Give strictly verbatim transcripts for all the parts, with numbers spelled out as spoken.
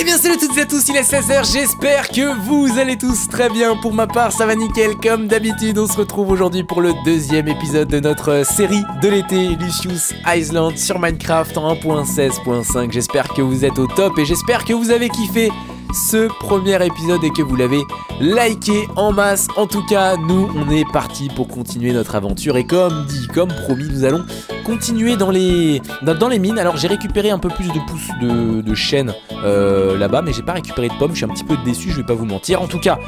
Eh bien salut à toutes et à tous, il est seize heures, j'espère que vous allez tous très bien. Pour ma part ça va nickel comme d'habitude. On se retrouve aujourd'hui pour le deuxième épisode de notre série de l'été Luscious Island sur Minecraft en un point seize point cinq. J'espère que vous êtes au top et j'espère que vous avez kiffé ce premier épisode et que vous l'avez liké en masse. En tout cas, nous on est parti pour continuer notre aventure et comme dit, comme promis, nous allons continuer dans les dans les mines. Alors j'ai récupéré un peu plus de pousses de, de chêne euh, là-bas, mais j'ai pas récupéré de pommes. Je suis un petit peu déçu, je vais pas vous mentir. En tout cas,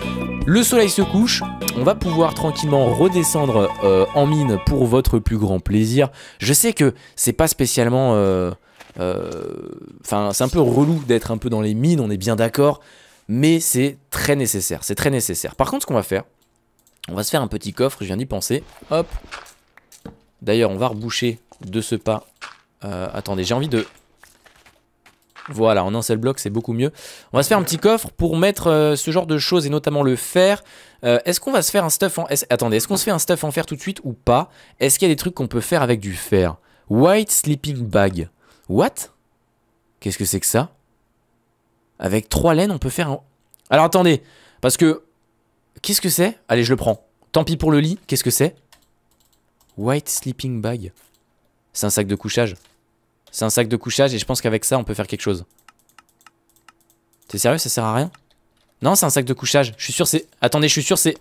le soleil se couche, on va pouvoir tranquillement redescendre euh, en mine pour votre plus grand plaisir. Je sais que c'est pas spécialement euh, Enfin euh, c'est un peu relou d'être un peu dans les mines, on est bien d'accord, mais c'est très nécessaire, c'est très nécessaire. Par contre ce qu'on va faire, on va se faire un petit coffre, je viens d'y penser. Hop. D'ailleurs on va reboucher de ce pas euh, attendez, j'ai envie de... Voilà, en un seul bloc c'est beaucoup mieux. On va se faire un petit coffre pour mettre euh, ce genre de choses et notamment le fer. Euh, est-ce qu'on va se faire un stuff en... Est attendez, est-ce qu'on se fait un stuff en fer tout de suite ou pas? Est-ce qu'il y a des trucs qu'on peut faire avec du fer? White sleeping bag. What? Qu'est-ce que c'est que ça? Avec trois laines, on peut faire un... Alors attendez, parce que... Qu'est-ce que c'est? Allez, je le prends. Tant pis pour le lit, qu'est-ce que c'est? White sleeping bag. C'est un sac de couchage. C'est un sac de couchage et je pense qu'avec ça, on peut faire quelque chose. T'es sérieux? Ça sert à rien? Non, c'est un sac de couchage. Je suis sûr c'est... Attendez, je suis sûr c'est...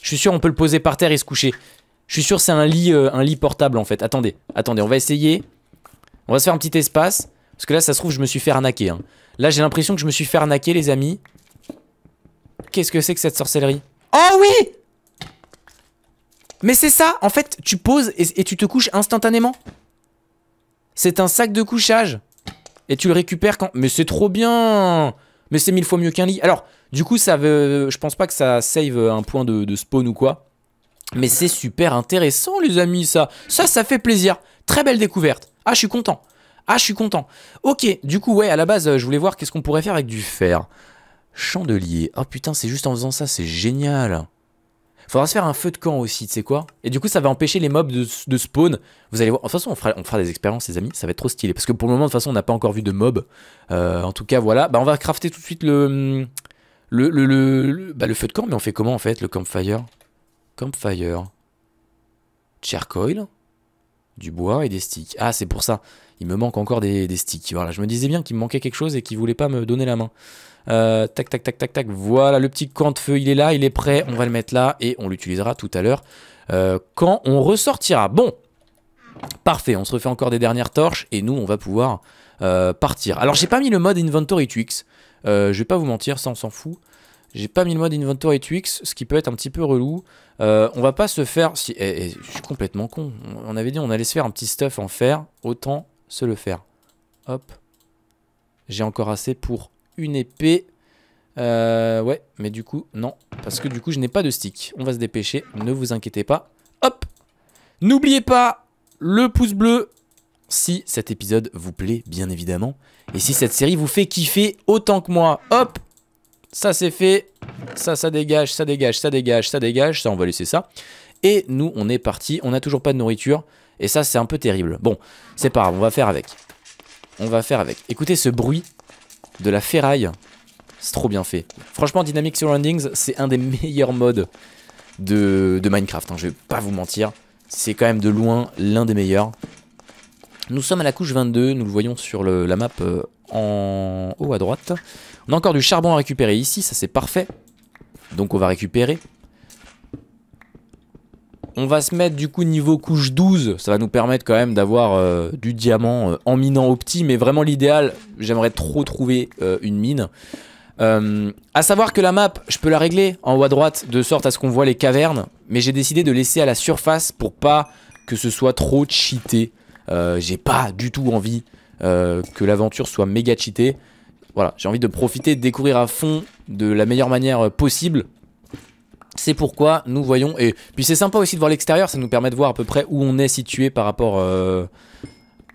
Je suis sûr on peut le poser par terre et se coucher. Je suis sûr c'est un lit, euh, un lit portable en fait. Attendez, attendez, on va essayer... On va se faire un petit espace, parce que là ça se trouve je me suis fait arnaquer hein. Là j'ai l'impression que je me suis fait arnaquer les amis. Qu'est-ce que c'est que cette sorcellerie? Oh oui! Mais c'est ça, en fait tu poses et, et tu te couches instantanément. C'est un sac de couchage. Et tu le récupères quand... Mais c'est trop bien! Mais c'est mille fois mieux qu'un lit. Alors du coup ça veut... je pense pas que ça save un point de, de spawn ou quoi. Mais c'est super intéressant les amis ça. Ça ça fait plaisir, très belle découverte. Ah, je suis content. Ah, je suis content. Ok, du coup, ouais, à la base, euh, je voulais voir qu'est-ce qu'on pourrait faire avec du fer. Chandelier. Oh putain, c'est juste en faisant ça, c'est génial. Faudra se faire un feu de camp aussi, tu sais quoi. Et du coup, ça va empêcher les mobs de, de spawn. Vous allez voir. De toute façon, on fera, on fera des expériences, les amis. Ça va être trop stylé. Parce que pour le moment, de toute façon, on n'a pas encore vu de mobs. Euh, en tout cas, voilà. Bah, on va crafter tout de suite le... Le, le, le, le, bah, le feu de camp. Mais on fait comment, en fait, le campfire? Campfire. Charcoal. Du bois et des sticks. Ah, c'est pour ça. Il me manque encore des, des sticks. Voilà, je me disais bien qu'il me manquait quelque chose et qu'il voulait pas me donner la main. Euh, tac, tac, tac, tac, tac. Voilà, le petit camp de feu, il est là, il est prêt. On va le mettre là et on l'utilisera tout à l'heure euh, quand on ressortira. Bon, parfait. On se refait encore des dernières torches et nous, on va pouvoir euh, partir. Alors, j'ai pas mis le mode Inventory Twix. Euh, je vais pas vous mentir, ça, on s'en fout. J'ai pas mis le mode Inventory Twix, ce qui peut être un petit peu relou. Euh, on va pas se faire... Si... Eh, eh, je suis complètement con. On avait dit on allait se faire un petit stuff en fer. Autant se le faire. Hop. J'ai encore assez pour une épée. Euh, ouais, mais du coup, non. Parce que du coup, je n'ai pas de stick. On va se dépêcher. Ne vous inquiétez pas. Hop. N'oubliez pas le pouce bleu si cet épisode vous plaît, bien évidemment. Et si cette série vous fait kiffer autant que moi. Hop. Ça c'est fait, ça ça dégage, ça dégage, ça dégage, ça dégage, ça on va laisser ça. Et nous on est parti, on n'a toujours pas de nourriture et ça c'est un peu terrible. Bon, c'est pas grave, on va faire avec. On va faire avec. Écoutez ce bruit de la ferraille, c'est trop bien fait. Franchement Dynamic Surroundings c'est un des meilleurs modes de, de Minecraft, hein, je vais pas vous mentir. C'est quand même de loin l'un des meilleurs. Nous sommes à la couche vingt-deux, nous le voyons sur le, la map euh, en haut à droite. On a encore du charbon à récupérer ici, ça c'est parfait. Donc on va récupérer. On va se mettre du coup niveau couche douze, ça va nous permettre quand même d'avoir euh, du diamant euh, en minant au petit. Mais vraiment l'idéal, j'aimerais trop trouver euh, une mine. Euh, à savoir que la map, je peux la régler en haut à droite de sorte à ce qu'on voit les cavernes. Mais j'ai décidé de laisser à la surface pour pas que ce soit trop cheaté. Euh, j'ai pas du tout envie euh, que l'aventure soit méga cheatée. Voilà, j'ai envie de profiter, de découvrir à fond de la meilleure manière possible. C'est pourquoi nous voyons. Et puis c'est sympa aussi de voir l'extérieur, ça nous permet de voir à peu près où on est situé par rapport euh,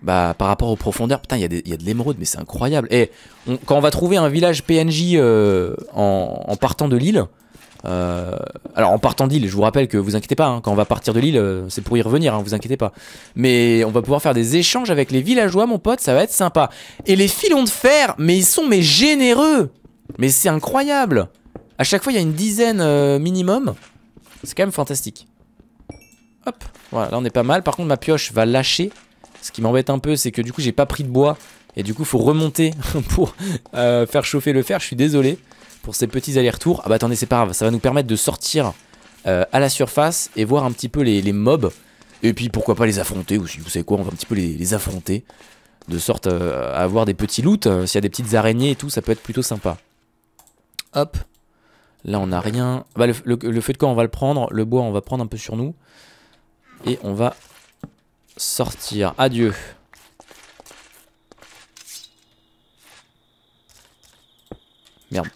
bah, par rapport aux profondeurs. Putain, il y, y a de l'émeraude, mais c'est incroyable. Et on, quand on va trouver un village P N J euh, en, en partant de l'île, Euh, alors en partant d'île, je vous rappelle que vous inquiétez pas, hein, quand on va partir de l'île, c'est pour y revenir, hein, vous inquiétez pas. Mais on va pouvoir faire des échanges avec les villageois, mon pote, ça va être sympa. Et les filons de fer, mais ils sont mais généreux. Mais c'est incroyable. À chaque fois, il y a une dizaine euh, minimum. C'est quand même fantastique. Hop, voilà, là on est pas mal. Par contre, ma pioche va lâcher. Ce qui m'embête un peu, c'est que du coup, j'ai pas pris de bois. Et du coup, faut remonter pour euh, faire chauffer le fer. Je suis désolé pour ces petits allers-retours. Ah bah attendez, c'est pas grave. Ça va nous permettre de sortir euh, à la surface et voir un petit peu les, les mobs. Et puis, pourquoi pas les affronter aussi. Vous savez quoi, on va un petit peu les, les affronter. De sorte euh, à avoir des petits loots. S'il y a des petites araignées et tout, ça peut être plutôt sympa. Hop. Là, on n'a rien. Bah, le, le, le feu de camp, on va le prendre. Le bois, on va prendre un peu sur nous. Et on va sortir. Adieu. Merde.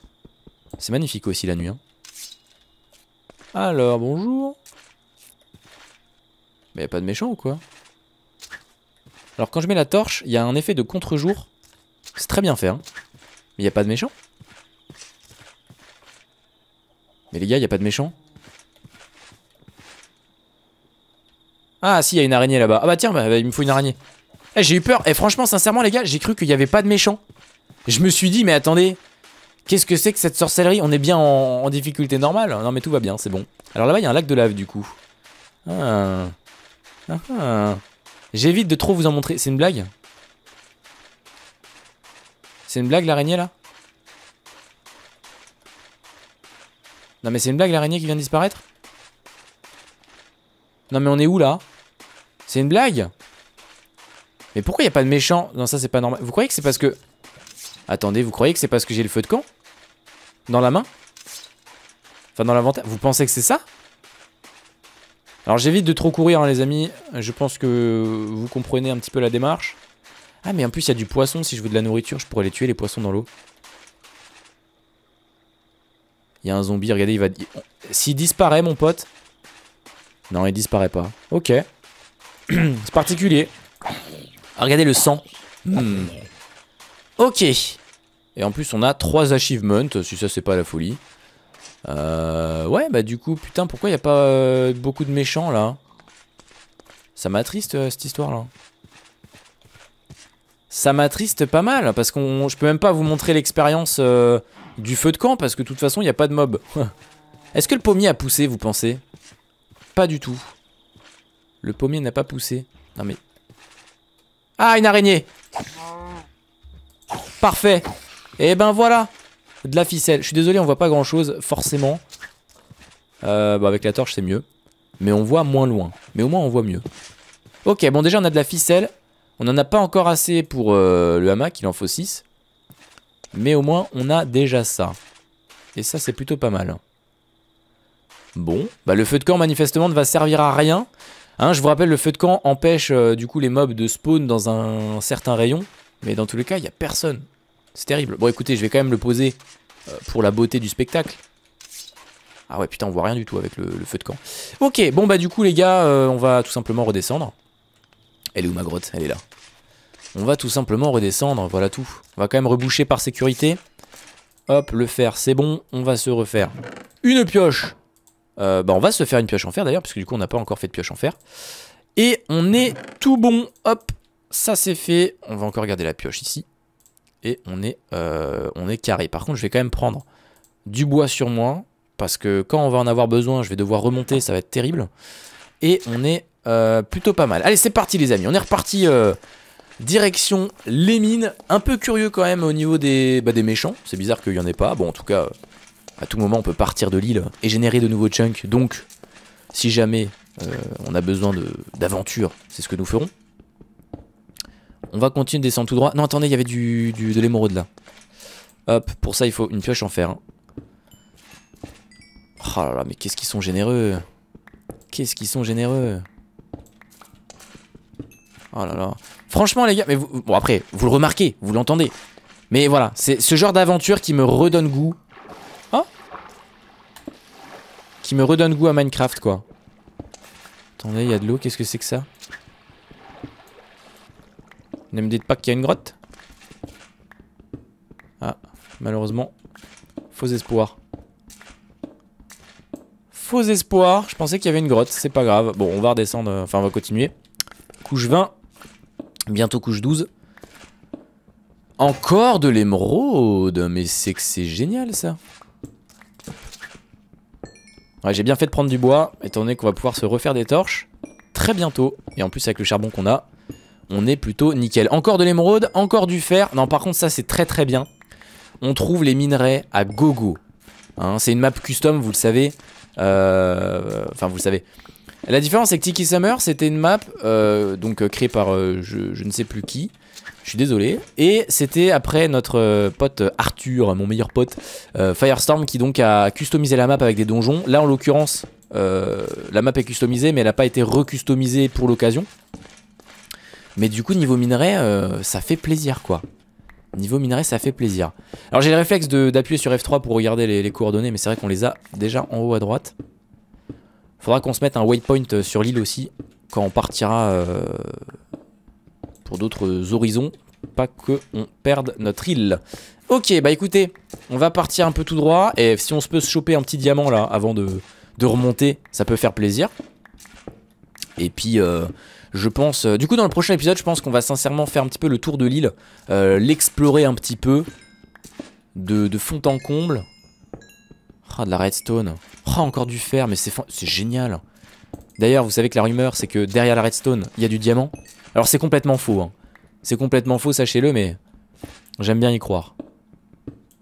C'est magnifique aussi la nuit. Hein. Alors, bonjour. Mais y a pas de méchant ou quoi? Alors, quand je mets la torche, il y a un effet de contre-jour. C'est très bien fait. Hein. Mais y a pas de méchant. Mais les gars, y a pas de méchant. Ah si, il y a une araignée là-bas. Ah bah tiens, bah, il me faut une araignée. Eh, j'ai eu peur. Et eh, franchement, sincèrement les gars, j'ai cru qu'il n'y avait pas de méchants. Je me suis dit, mais attendez, qu'est-ce que c'est que cette sorcellerie? On est bien en, en difficulté normale. Non mais tout va bien, c'est bon. Alors là-bas, il y a un lac de lave du coup. Ah. Ah, ah. J'évite de trop vous en montrer. C'est une blague? C'est une blague l'araignée là? Non mais c'est une blague l'araignée qui vient de disparaître? Non mais on est où là? C'est une blague? Mais pourquoi il n'y a pas de méchant? Non, ça c'est pas normal. Vous croyez que c'est parce que... Attendez, vous croyez que c'est parce que j'ai le feu de camp? Dans la main? Enfin dans l'inventaire? Vous pensez que c'est ça? Alors j'évite de trop courir hein, les amis. Je pense que vous comprenez un petit peu la démarche. Ah mais en plus il y a du poisson. Si je veux de la nourriture, je pourrais les tuer les poissons dans l'eau. Il y a un zombie, regardez, il va... S'il disparaît mon pote... Non, il disparaît pas. Ok. C'est particulier. Ah, regardez le sang. Hmm. Ok. Et en plus, on a trois achievements. Si ça, c'est pas la folie. Euh, ouais, bah du coup, putain, pourquoi il n'y a pas euh, beaucoup de méchants là? Ça m'attriste euh, cette histoire là. Ça m'attriste pas mal. Parce que je peux même pas vous montrer l'expérience euh, du feu de camp. Parce que de toute façon, il n'y a pas de mob. Est-ce que le pommier a poussé, vous pensez? Pas du tout. Le pommier n'a pas poussé. Non mais... Ah, une araignée. Parfait. Et ben voilà. De la ficelle. Je suis désolé, on voit pas grand chose, forcément. Euh, bah avec la torche, c'est mieux. Mais on voit moins loin. Mais au moins, on voit mieux. Ok, bon déjà, on a de la ficelle. On en a pas encore assez pour euh, le hamac, il en faut six. Mais au moins, on a déjà ça. Et ça, c'est plutôt pas mal. Bon, bah le feu de camp manifestement ne va servir à rien. Hein, je vous rappelle, le feu de camp empêche euh, du coup les mobs de spawn dans un certain rayon. Mais dans tous les cas, il n'y a personne. C'est terrible. Bon écoutez, je vais quand même le poser euh, pour la beauté du spectacle. Ah ouais, putain, on voit rien du tout avec le, le feu de camp. Ok, bon bah du coup les gars, euh, on va tout simplement redescendre. Elle est où ma grotte? Elle est là. On va tout simplement redescendre, voilà tout. On va quand même reboucher par sécurité. Hop, le fer, c'est bon. On va se refaire une pioche. Euh, bah on va se faire une pioche en fer d'ailleurs, parce que du coup on n'a pas encore fait de pioche en fer. Et on est tout bon. Hop, ça c'est fait. On va encore garder la pioche ici. Et on est, euh, on est carré. Par contre je vais quand même prendre du bois sur moi, parce que quand on va en avoir besoin, je vais devoir remonter, ça va être terrible. Et on est euh, plutôt pas mal. Allez, c'est parti les amis, on est reparti euh, direction les mines. Un peu curieux quand même au niveau des, bah, des méchants. C'est bizarre qu'il n'y en ait pas. Bon en tout cas... Euh, à tout moment, on peut partir de l'île et générer de nouveaux chunks. Donc, si jamais euh, on a besoin d'aventure, c'est ce que nous ferons. On va continuer de descendre tout droit. Non, attendez, il y avait du, du, de l'émeraude là. Hop, pour ça, il faut une pioche en fer. Hein. Oh là là, mais qu'est-ce qu'ils sont généreux. Qu'est-ce qu'ils sont généreux. Oh là là. Franchement, les gars, mais vous, bon, après, vous le remarquez, vous l'entendez. Mais voilà, c'est ce genre d'aventure qui me redonne goût. Qui me redonne goût à Minecraft quoi. Attendez, il y a de l'eau, qu'est-ce que c'est que ça? Ne me dites pas qu'il y a une grotte. Ah, malheureusement, faux espoir. faux espoir. Je pensais qu'il y avait une grotte, c'est pas grave. Bon, on va redescendre, enfin on va continuer. Couche vingt, bientôt couche douze. Encore de l'émeraude, mais c'est que c'est génial ça. Ouais, j'ai bien fait de prendre du bois, étant donné qu'on va pouvoir se refaire des torches très bientôt. Et en plus avec le charbon qu'on a, on est plutôt nickel. Encore de l'émeraude, encore du fer. Non, par contre ça c'est très très bien. On trouve les minerais à gogo. Hein, c'est une map custom, vous le savez. Euh... Enfin, vous le savez. La différence, c'est que Tiki Summer, c'était une map euh, donc euh, créée par euh, je, je ne sais plus qui. Je suis désolé. Et c'était après notre euh, pote Arthur, mon meilleur pote, euh, Firestorm, qui donc a customisé la map avec des donjons. Là, en l'occurrence, euh, la map est customisée, mais elle n'a pas été recustomisée pour l'occasion. Mais du coup, niveau minerai, euh, ça fait plaisir, quoi. Niveau minerai, ça fait plaisir. Alors j'ai le réflexe d'appuyer sur F trois pour regarder les, les coordonnées, mais c'est vrai qu'on les a déjà en haut à droite. Faudra qu'on se mette un waypoint sur l'île aussi quand on partira euh, pour d'autres horizons, pas que on perde notre île. Ok, bah écoutez, on va partir un peu tout droit et si on se peut se choper un petit diamant là avant de, de remonter, ça peut faire plaisir. Et puis euh, je pense, euh, du coup dans le prochain épisode je pense qu'on va sincèrement faire un petit peu le tour de l'île, euh, l'explorer un petit peu de, de fond en comble. Ah oh, de la redstone, oh, encore du fer, mais c'est génial. D'ailleurs vous savez que la rumeur c'est que derrière la redstone il y a du diamant. Alors c'est complètement faux hein. C'est complètement faux, sachez-le, mais j'aime bien y croire.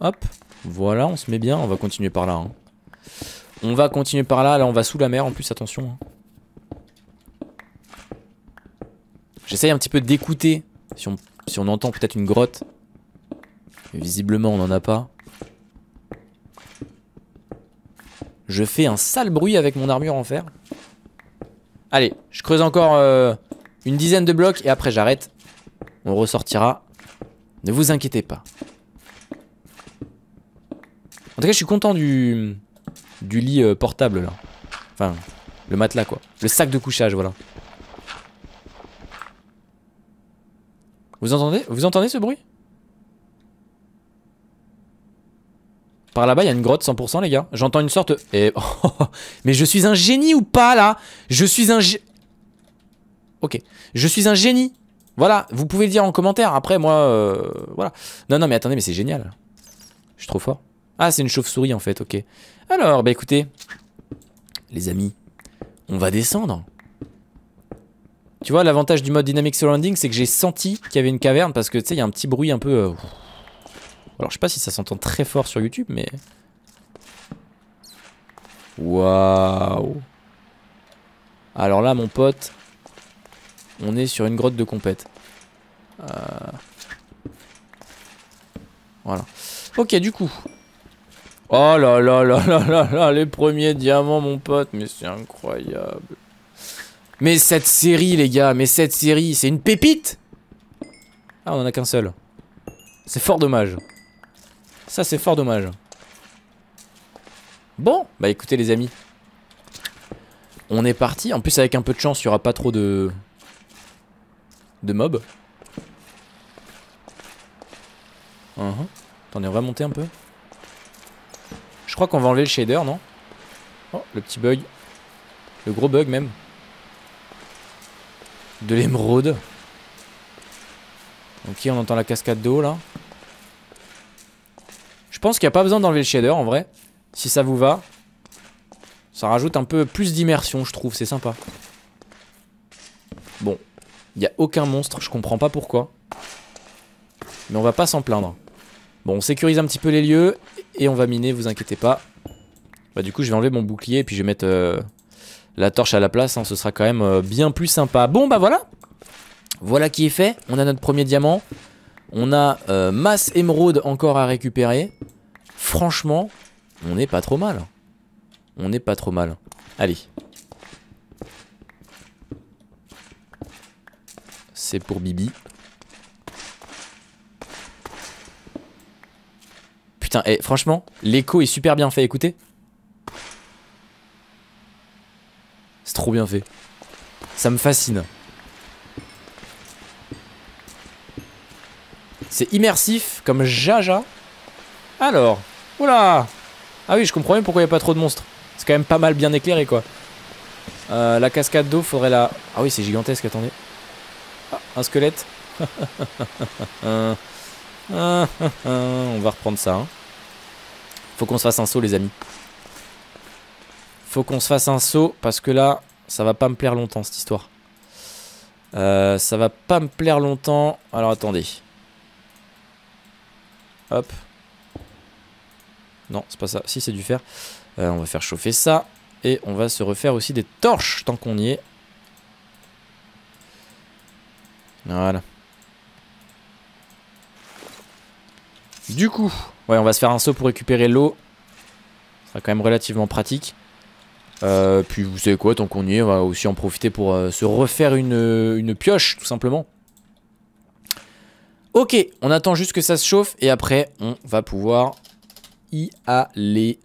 Hop, voilà, on se met bien, on va continuer par là hein. On va continuer par là, là on va sous la mer en plus, attention hein. J'essaye un petit peu d'écouter si on, si on entend peut-être une grotte. Mais visiblement on n'en a pas. Je fais un sale bruit avec mon armure en fer. Allez, je creuse encore euh, une dizaine de blocs et après j'arrête. On ressortira. Ne vous inquiétez pas. En tout cas je suis content du, du lit euh, portable là. Enfin le matelas quoi. Le sac de couchage voilà. Vous entendez, vous entendez ce bruit? Par là-bas, il y a une grotte cent pour cent les gars. J'entends une sorte... Et... Mais je suis un génie ou pas là? Je suis un... G... Ok. Je suis un génie. Voilà, vous pouvez le dire en commentaire. Après, moi... Euh... Voilà. Non, non, mais attendez, mais c'est génial. Je suis trop fort. Ah, c'est une chauve-souris en fait, ok. Alors, bah écoutez. Les amis, on va descendre. Tu vois, l'avantage du mode Dynamic Surroundings, c'est que j'ai senti qu'il y avait une caverne parce que, tu sais, il y a un petit bruit un peu... Euh... Alors, je sais pas si ça s'entend très fort sur YouTube, mais... Waouh! Alors là, mon pote, on est sur une grotte de compète. Euh... Voilà. Ok, du coup... Oh là là là là là là, les premiers diamants, mon pote, mais c'est incroyable. Mais cette série les gars, mais cette série, c'est une pépite. Ah on en a qu'un seul. C'est fort dommage. Ça c'est fort dommage. Bon, bah écoutez les amis, on est parti, en plus avec un peu de chance il n'y aura pas trop de De mobs. uh-huh. Attendez, on va monter un peu. Je crois qu'on va enlever le shader, non? Oh le petit bug. Le gros bug même. De l'émeraude. Ok, on entend la cascade d'eau là. Je pense qu'il n'y a pas besoin d'enlever le shader en vrai. Si ça vous va. Ça rajoute un peu plus d'immersion je trouve, c'est sympa. Bon, il n'y a aucun monstre, je comprends pas pourquoi. Mais on va pas s'en plaindre. Bon, on sécurise un petit peu les lieux. Et on va miner, vous inquiétez pas. Bah du coup je vais enlever mon bouclier et puis je vais mettre... Euh... la torche à la place, hein, ce sera quand même euh, bien plus sympa. Bon bah voilà. Voilà qui est fait, on a notre premier diamant. On a euh, masse émeraude encore à récupérer. Franchement, on n'est pas trop mal. On n'est pas trop mal. Allez. C'est pour Bibi. Putain, et franchement, l'écho est super bien fait, écoutez. C'est trop bien fait. Ça me fascine. C'est immersif comme jaja. Alors. Oula. Ah oui, je comprends bien pourquoi il n'y a pas trop de monstres. C'est quand même pas mal bien éclairé quoi. Euh, la cascade d'eau, faudrait la... Ah oui, c'est gigantesque, attendez. Ah, un squelette. On va reprendre ça. Hein. Faut qu'on se fasse un saut, les amis. Faut qu'on se fasse un saut, parce que là, ça va pas me plaire longtemps, cette histoire. Euh, ça va pas me plaire longtemps. Alors, attendez. Hop. Non, c'est pas ça. Si, c'est du fer. Euh, on va faire chauffer ça. Et on va se refaire aussi des torches tant qu'on y est. Voilà. Du coup, ouais, on va se faire un saut pour récupérer l'eau. Ça sera quand même relativement pratique. Euh, puis vous savez quoi, tant qu'on y est, on va aussi en profiter pour euh, se refaire une, une pioche, tout simplement. Ok, on attend juste que ça se chauffe et après on va pouvoir y aller.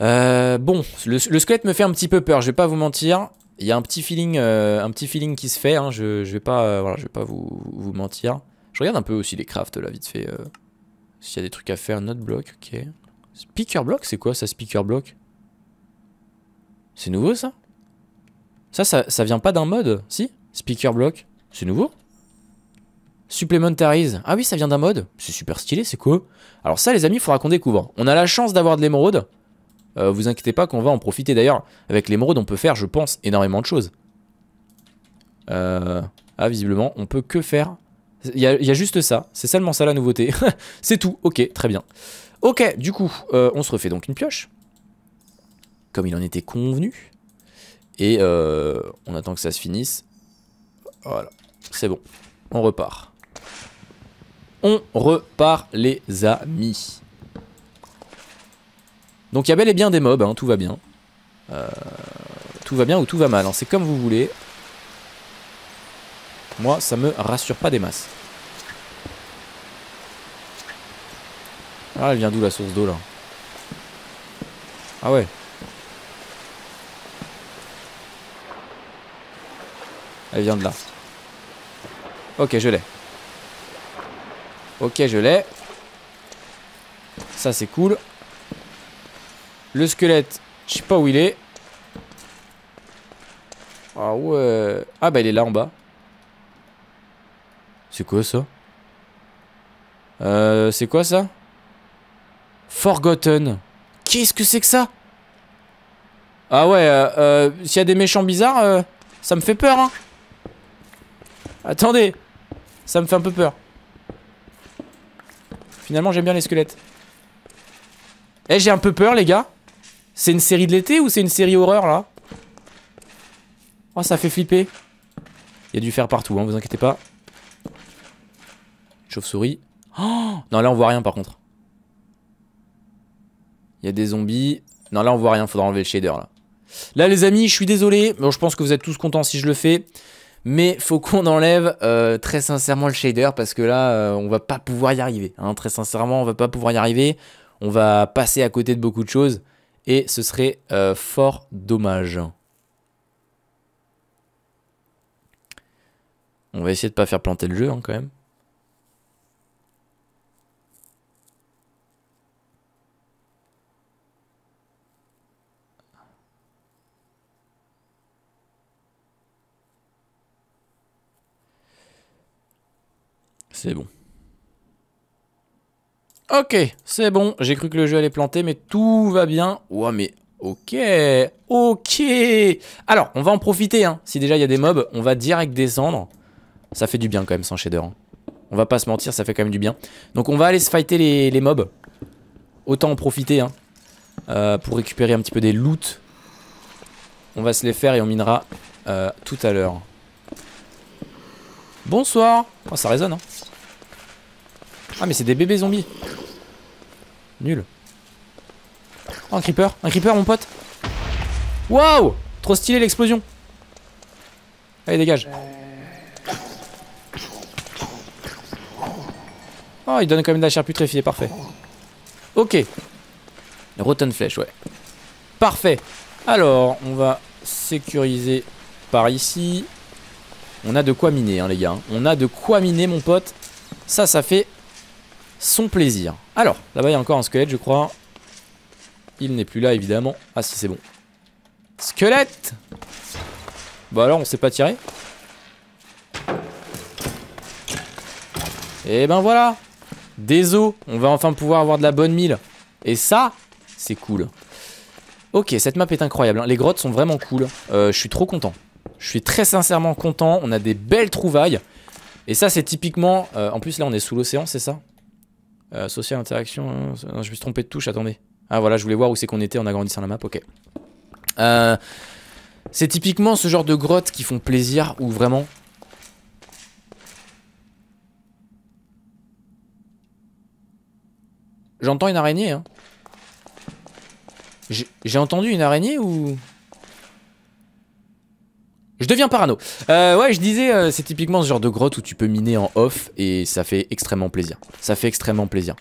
Euh, bon, le, le squelette me fait un petit peu peur, je vais pas vous mentir. Il y a un petit feeling, euh, un petit feeling qui se fait, hein. je, je vais pas, euh, voilà, je vais pas vous, vous mentir. Je regarde un peu aussi les crafts là vite fait, euh, s'il y a des trucs à faire. Notre bloc, ok. Speaker block, c'est quoi ça, speaker block? C'est nouveau ça, ça ça ça vient pas d'un mode? Si, speaker block, c'est nouveau. Supplementaries, ah oui ça vient d'un mode, c'est super stylé, c'est quoi? Alors ça les amis, il faudra qu'on découvre. On a la chance d'avoir de l'émeraude. Euh, vous inquiétez pas qu'on va en profiter. D'ailleurs, avec l'émeraude, on peut faire, je pense, énormément de choses. Euh... Ah, visiblement, on peut que faire. Il y a, il y a juste ça. C'est seulement ça la nouveauté. C'est tout. Ok, très bien. Ok, du coup, euh, on se refait donc une pioche. Comme il en était convenu. Et euh, on attend que ça se finisse. Voilà, c'est bon. On repart. On repart, les amis. Donc il y a bel et bien des mobs, hein, tout va bien. Euh, tout va bien ou tout va mal, hein, c'est comme vous voulez. Moi, ça me rassure pas des masses. Ah, elle vient d'où la source d'eau là? Ah ouais. Elle vient de là. Ok, je l'ai. Ok, je l'ai. Ça, c'est cool. Le squelette, je sais pas où il est. Ah ouais. Ah bah il est là en bas. C'est quoi ça? Euh, c'est quoi ça? Forgotten. Qu'est-ce que c'est que ça? Ah ouais, euh, euh, s'il y a des méchants bizarres, euh, ça me fait peur, hein. Attendez. Ça me fait un peu peur. Finalement, j'aime bien les squelettes. Eh, j'ai un peu peur, les gars. C'est une série de l'été ou c'est une série horreur là? Oh, ça fait flipper. Il y a du fer partout, hein, vous inquiétez pas. Chauve-souris. Oh non, là on voit rien par contre. Il y a des zombies. Non, là on voit rien, faudra enlever le shader là. Là, les amis, je suis désolé. Bon, je pense que vous êtes tous contents si je le fais. Mais faut qu'on enlève euh, très sincèrement le shader parce que là, euh, on va pas pouvoir y arriver. Hein. Très sincèrement, on va pas pouvoir y arriver. On va passer à côté de beaucoup de choses et ce serait euh, fort dommage. On va essayer de pas faire planter le jeu hein, quand même. C'est bon. Ok, c'est bon, j'ai cru que le jeu allait planter, mais tout va bien. Ouah, mais ok, ok. Alors, on va en profiter, hein. Si déjà il y a des mobs, on va direct descendre. Ça fait du bien quand même, sans shader. Hein. On va pas se mentir, ça fait quand même du bien. Donc on va aller se fighter les, les mobs. Autant en profiter, hein, euh, pour récupérer un petit peu des loot. On va se les faire et on minera euh, tout à l'heure. Bonsoir. Oh, ça résonne, hein. Ah mais c'est des bébés zombies. Nul. Oh, un creeper, un creeper mon pote. Waouh, trop stylé l'explosion. Allez dégage. Oh, il donne quand même de la chair putréfiée, parfait. Ok. Rotten Flesh, ouais. Parfait. Alors on va sécuriser par ici. On a de quoi miner hein les gars. On a de quoi miner mon pote. Ça ça fait son plaisir. Alors, là-bas il y a encore un squelette je crois. Il n'est plus là, évidemment. Ah si, c'est bon. Squelette! Bah alors, on s'est pas tiré. Et ben voilà. Des os. On va enfin pouvoir avoir de la bonne mille. Et ça, c'est cool. Ok, cette map est incroyable, hein. Les grottes sont vraiment cool. Euh, je suis trop content. Je suis très sincèrement content. On a des belles trouvailles. Et ça, c'est typiquement... Euh, en plus, là, on est sous l'océan, c'est ça? euh, Social interaction... Euh, non, je me suis trompé de touche, attendez. Ah voilà, je voulais voir où c'est qu'on était en agrandissant la map, ok. Euh, c'est typiquement ce genre de grottes qui font plaisir, ou vraiment... J'entends une araignée, hein. J'ai entendu une araignée ou... Je deviens parano. Euh, ouais, je disais, euh, c'est typiquement ce genre de grotte où tu peux miner en off et ça fait extrêmement plaisir. Ça fait extrêmement plaisir.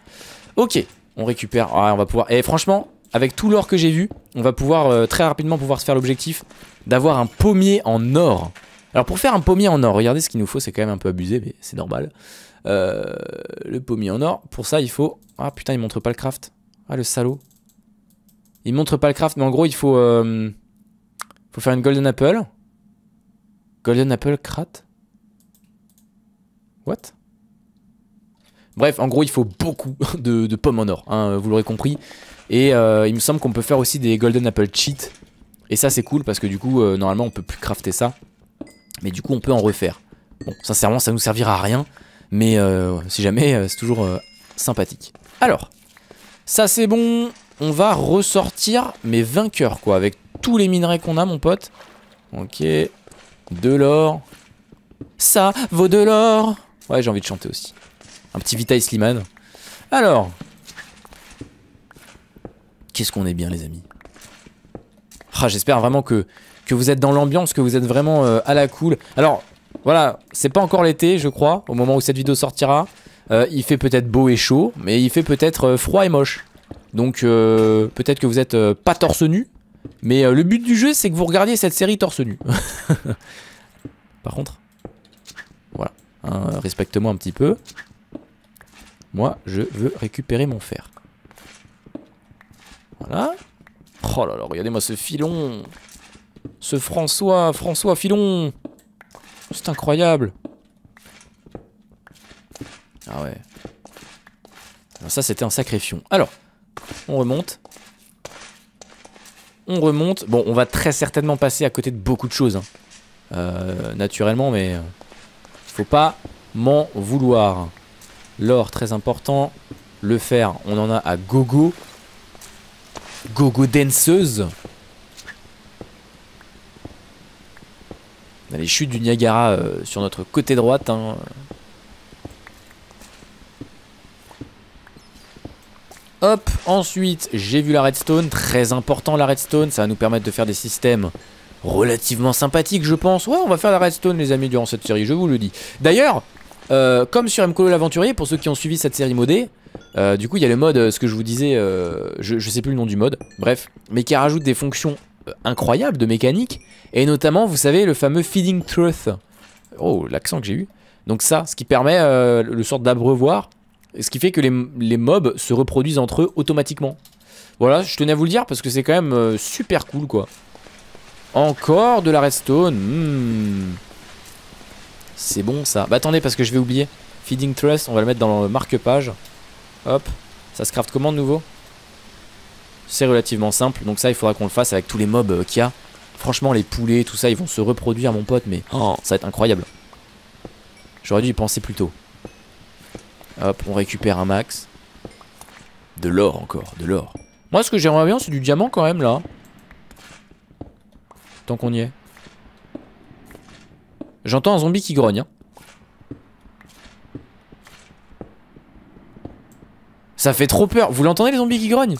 Ok, on récupère. Ah, on va pouvoir... Et franchement, avec tout l'or que j'ai vu, on va pouvoir euh, très rapidement pouvoir se faire l'objectif d'avoir un pommier en or. Alors pour faire un pommier en or, regardez ce qu'il nous faut, c'est quand même un peu abusé, mais c'est normal. Euh, le pommier en or, pour ça il faut... Ah putain, il montre pas le craft. Ah le salaud. Il montre pas le craft, mais en gros il faut... Euh... faut faire une golden apple. Golden Apple Crat? What? Bref, en gros, il faut beaucoup de, de pommes en or, hein, vous l'aurez compris. Et euh, il me semble qu'on peut faire aussi des Golden Apple Cheats. Et ça, c'est cool parce que du coup, euh, normalement, on peut plus crafter ça. Mais du coup, on peut en refaire. Bon, sincèrement, ça nous servira à rien. Mais euh, si jamais, euh, c'est toujours euh, sympathique. Alors, ça c'est bon. On va ressortir mes vainqueurs, quoi. Avec tous les minerais qu'on a, mon pote. Ok... De l'or. Ça vaut de l'or. Ouais, j'ai envie de chanter aussi. Un petit Vita Slimane. Alors. Qu'est-ce qu'on est bien, les amis. Ah, j'espère vraiment que, que vous êtes dans l'ambiance, que vous êtes vraiment euh, à la cool. Alors, voilà, c'est pas encore l'été, je crois, au moment où cette vidéo sortira. Euh, il fait peut-être beau et chaud, mais il fait peut-être euh, froid et moche. Donc, euh, peut-être que vous êtes euh, pas torse nu. Mais euh, le but du jeu, c'est que vous regardiez cette série torse nu. Par contre, voilà, hein, respecte-moi un petit peu. Moi, je veux récupérer mon fer. Voilà. Oh là là, regardez-moi ce filon. Ce François, François Filon. C'est incroyable. Ah ouais. Alors ça, c'était un sacré fion. Alors, on remonte. On remonte. Bon, on va très certainement passer à côté de beaucoup de choses. Hein. Euh, naturellement, mais faut pas m'en vouloir. L'or, très important. Le fer, on en a à gogo. Gogo danseuse. On a les chutes du Niagara euh, sur notre côté droite. Hein. Hop, ensuite, j'ai vu la redstone, très important la redstone, ça va nous permettre de faire des systèmes relativement sympathiques, je pense. Ouais, on va faire la redstone, les amis, durant cette série, je vous le dis. D'ailleurs, euh, comme sur MColo l'aventurier, pour ceux qui ont suivi cette série modée, euh, du coup, il y a le mode, ce que je vous disais, euh, je, je sais plus le nom du mode, bref, mais qui rajoute des fonctions euh, incroyables de mécanique, et notamment, vous savez, le fameux Feeding Trough. Oh, l'accent que j'ai eu. Donc ça, ce qui permet euh, le sort d'abreuvoir. Ce qui fait que les, les mobs se reproduisent entre eux automatiquement. Voilà, je tenais à vous le dire parce que c'est quand même euh, super cool, quoi. Encore de la redstone. Mmh. C'est bon, ça. Bah attendez, parce que je vais oublier. Feeding Trust, on va le mettre dans le marque-page. Hop. Ça se craft comment de nouveau? C'est relativement simple. Donc ça, il faudra qu'on le fasse avec tous les mobs euh, qu'il y a. Franchement, les poulets, tout ça, ils vont se reproduire, mon pote. Mais oh, ça va être incroyable. J'aurais dû y penser plus tôt. Hop, on récupère un max. De l'or encore, de l'or. Moi, ce que j'aimerais bien, c'est du diamant quand même, là. Tant qu'on y est. J'entends un zombie qui grogne. Hein. Ça fait trop peur. Vous l'entendez, les zombies qui grognent?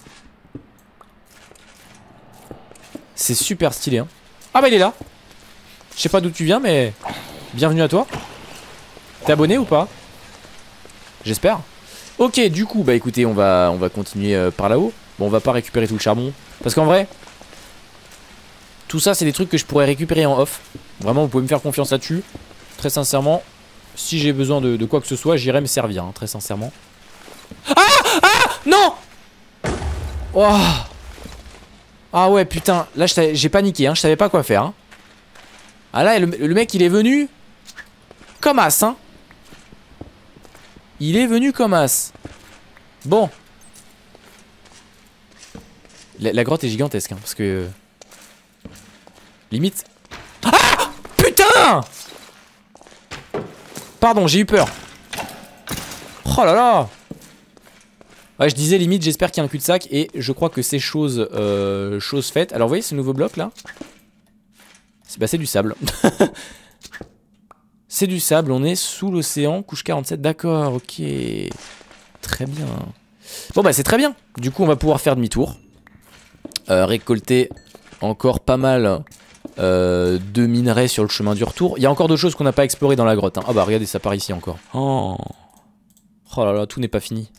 C'est super stylé. Hein. Ah bah, il est là. Je sais pas d'où tu viens, mais... Bienvenue à toi. T'es abonné ou pas? J'espère. Ok, du coup, bah écoutez, on va, on va continuer euh, par là-haut. Bon, on va pas récupérer tout le charbon. Parce qu'en vrai, tout ça, c'est des trucs que je pourrais récupérer en off. Vraiment, vous pouvez me faire confiance là-dessus. Très sincèrement, si j'ai besoin de, de quoi que ce soit, j'irai me servir, hein, très sincèrement. Ah! Ah! Non! Oh! Ah ouais putain, là j'ai paniqué, hein. Je savais pas quoi faire hein. Ah là le, le mec il est venu comme as hein. Il est venu comme as. Bon. La, la grotte est gigantesque hein, parce que euh, limite. Ah putain. Pardon j'ai eu peur. Oh là là. Ouais je disais limite, j'espère qu'il y a un cul-de-sac et je crois que c'est chose, euh, chose faite. Alors vous voyez ce nouveau bloc là, c'est bah, du sable. C'est du sable, on est sous l'océan, couche quarante-sept, d'accord, ok. Très bien. Bon bah c'est très bien, du coup on va pouvoir faire demi-tour. Euh, récolter encore pas mal euh, de minerais sur le chemin du retour. Il y a encore d'autres choses qu'on n'a pas explorées dans la grotte. Ah hein. Oh, bah regardez ça par ici encore. Oh, oh là là, tout n'est pas fini.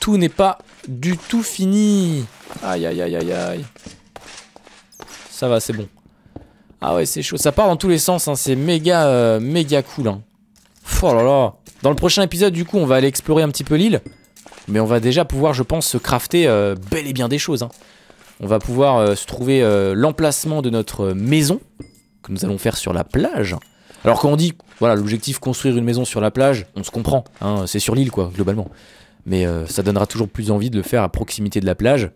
Tout n'est pas du tout fini. Aïe aïe aïe aïe aïe. Ça va c'est bon. Ah ouais c'est chaud. Ça part dans tous les sens hein. C'est méga euh, méga cool hein. Oh là là. Dans le prochain épisode du coup on va aller explorer un petit peu l'île. Mais on va déjà pouvoir je pense se crafter euh, bel et bien des choses hein. On va pouvoir euh, se trouver euh, l'emplacement de notre maison que nous allons faire sur la plage. Alors quand on dit voilà l'objectif construire une maison sur la plage, on se comprend hein, c'est sur l'île quoi globalement. Mais euh, ça donnera toujours plus envie de le faire à proximité de la plage.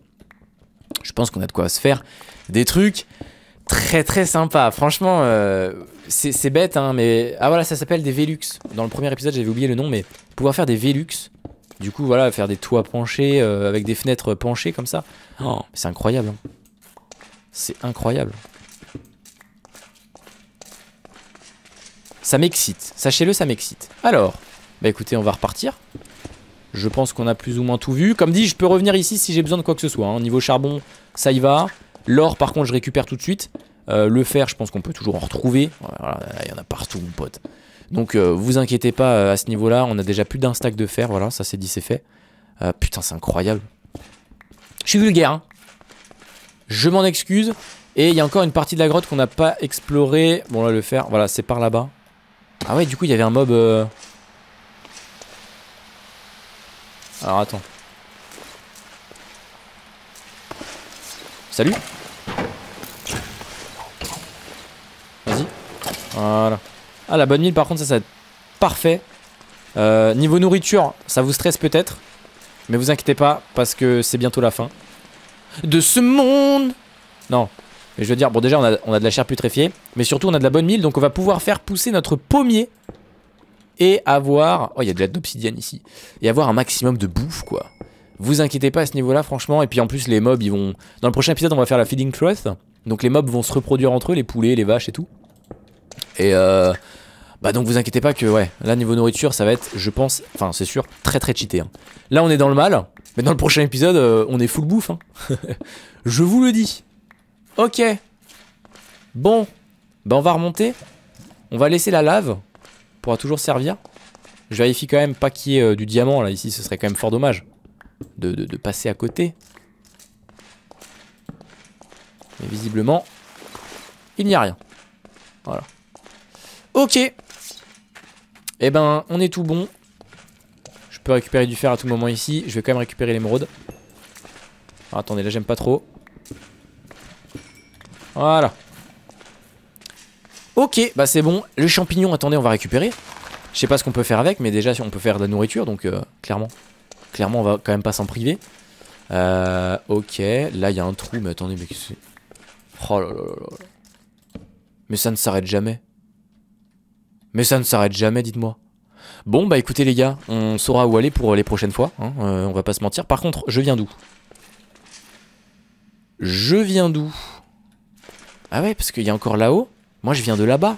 Je pense qu'on a de quoi se faire. Des trucs très très sympas. Franchement, euh, c'est bête, hein, mais... Ah voilà, ça s'appelle des Velux. Dans le premier épisode, j'avais oublié le nom, mais pouvoir faire des Velux. Du coup, voilà, faire des toits penchés, euh, avec des fenêtres penchées comme ça. Oh, c'est incroyable. Hein. C'est incroyable. Ça m'excite. Sachez-le, ça m'excite. Alors, bah écoutez, on va repartir. Je pense qu'on a plus ou moins tout vu. Comme dit, je peux revenir ici si j'ai besoin de quoi que ce soit. Hein. Niveau charbon, ça y va. L'or, par contre, je récupère tout de suite. Euh, le fer, je pense qu'on peut toujours en retrouver. Voilà, il y en a partout, mon pote. Donc, euh, vous inquiétez pas euh, à ce niveau-là. On a déjà plus d'un stack de fer. Voilà, ça c'est dit, c'est fait. Euh, putain, c'est incroyable. Je suis vulgaire. Hein. Je m'en excuse. Et il y a encore une partie de la grotte qu'on n'a pas explorée. Bon, là, le fer, voilà, c'est par là-bas. Ah ouais, du coup, il y avait un mob... Euh... Alors attends. Salut. Vas-y. Voilà. Ah la bonne mine par contre ça ça va être parfait. euh, Niveau nourriture ça vous stresse peut-être, mais vous inquiétez pas parce que c'est bientôt la fin de ce monde. Non mais je veux dire bon déjà on a, on a de la chair putréfiée, mais surtout on a de la bonne mine. Donc on va pouvoir faire pousser notre pommier et avoir... Oh, il y a de la d'obsidienne ici. Et avoir un maximum de bouffe, quoi. Vous inquiétez pas à ce niveau-là, franchement. Et puis en plus, les mobs, ils vont... Dans le prochain épisode, on va faire la Feeding Trough. Donc les mobs vont se reproduire entre eux, les poulets, les vaches et tout. Et euh... Bah donc vous inquiétez pas que, ouais, là, niveau nourriture, ça va être, je pense... Enfin, c'est sûr, très très cheaté. Hein. Là, on est dans le mal. Mais dans le prochain épisode, euh, on est full bouffe. Hein. Je vous le dis. Ok. Bon. Bah on va remonter. On va laisser la lave. Pourra toujours servir. Je vérifie quand même pas qu'il y ait euh, du diamant là ici, ce serait quand même fort dommage de, de, de passer à côté. Mais visiblement, il n'y a rien. Voilà. Ok. Eh ben, on est tout bon. Je peux récupérer du fer à tout moment ici. Je vais quand même récupérer l'émeraude. Ah, attendez, là j'aime pas trop. Voilà. Ok, bah c'est bon. Le champignon, attendez, on va récupérer. Je sais pas ce qu'on peut faire avec, mais déjà on peut faire de la nourriture, donc euh, clairement, clairement, on va quand même pas s'en priver. Euh, ok, là il y a un trou, mais attendez, mais qu'est-ce que c'est ? Oh là là là là. Mais ça ne s'arrête jamais. Mais ça ne s'arrête jamais, dites-moi. Bon, bah écoutez les gars, on saura où aller pour les prochaines fois. Hein, euh, on va pas se mentir. Par contre, je viens d'où ? Je viens d'où ? Ah ouais, parce qu'il y a encore là-haut. Moi je viens de là-bas.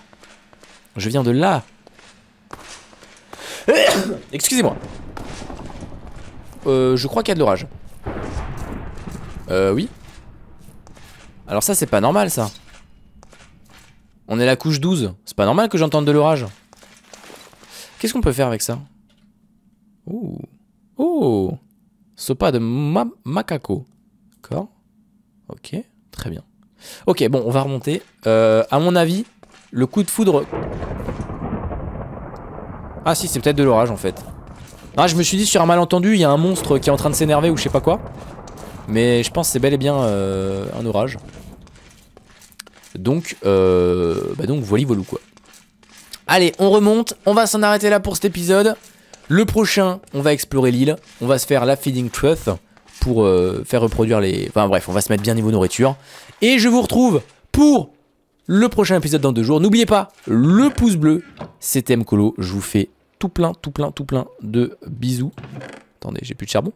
Je viens de là. Excusez-moi. Euh, je crois qu'il y a de l'orage. Euh oui. Alors ça c'est pas normal ça. On est la couche douze. C'est pas normal que j'entende de l'orage. Qu'est-ce qu'on peut faire avec ça? Ouh. Oh. Sopa de ma macaco. D'accord. Ok. Très bien. Ok, bon, on va remonter. Euh, à mon avis, le coup de foudre... Ah si, c'est peut-être de l'orage en fait. Ah, je me suis dit sur un malentendu, il y a un monstre qui est en train de s'énerver ou je sais pas quoi. Mais je pense que c'est bel et bien euh, un orage. Donc, euh, bah donc voili voilou quoi. Allez, on remonte. On va s'en arrêter là pour cet épisode. Le prochain, on va explorer l'île. On va se faire la Feeding Trough pour euh, faire reproduire les... Enfin bref, on va se mettre bien niveau nourriture. Et je vous retrouve pour le prochain épisode dans deux jours. N'oubliez pas, le pouce bleu. C'était MColo. Je vous fais tout plein, tout plein, tout plein de bisous. Attendez, j'ai plus de charbon.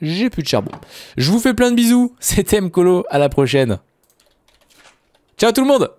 J'ai plus de charbon. Je vous fais plein de bisous. C'était MColo. À la prochaine. Ciao tout le monde!